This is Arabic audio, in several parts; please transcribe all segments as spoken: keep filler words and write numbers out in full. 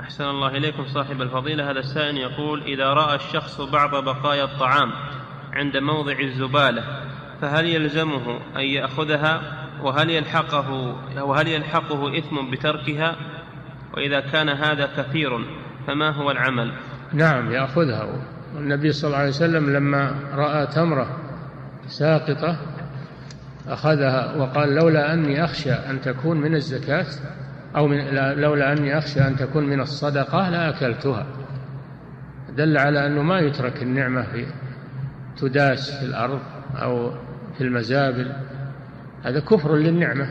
أحسن الله إليكم صاحب الفضيلة. هذا السائل يقول: إذا رأى الشخص بعض بقايا الطعام عند موضع الزبالة فهل يلزمه أن يأخذها؟ وهل يلحقه, وهل يلحقه إثم بتركها؟ وإذا كان هذا كثير فما هو العمل؟ نعم يأخذها. والنبي صلى الله عليه وسلم لما رأى تمرة ساقطة أخذها وقال: لولا أني أخشى أن تكون من الزكاة أو من لولا أني أخشى أن تكون من الصدقة لا أكلتها. دل على أنه ما يترك النعمة في تداس في الأرض أو في المزابل، هذا كفر للنعمة،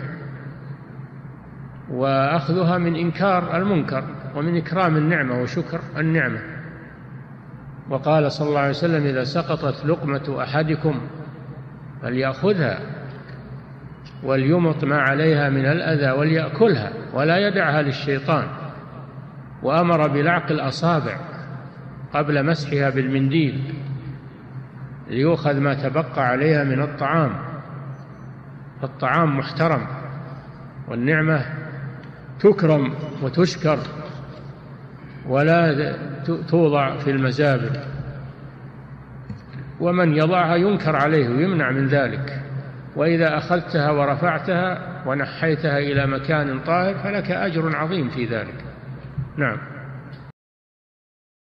وأخذها من إنكار المنكر ومن إكرام النعمة وشكر النعمة. وقال صلى الله عليه وسلم: إذا سقطت لقمة أحدكم فليأخذها وليمط ما عليها من الأذى وليأكلها ولا يدعها للشيطان. وأمر بلعق الأصابع قبل مسحها بالمنديل ليؤخذ ما تبقى عليها من الطعام. الطعام محترم والنعمة تكرم وتشكر ولا توضع في المزابل، ومن يضعها ينكر عليه ويمنع من ذلك. وإذا أخذتها ورفعتها ونحيتها إلى مكان طاهر فلك أجر عظيم في ذلك. نعم.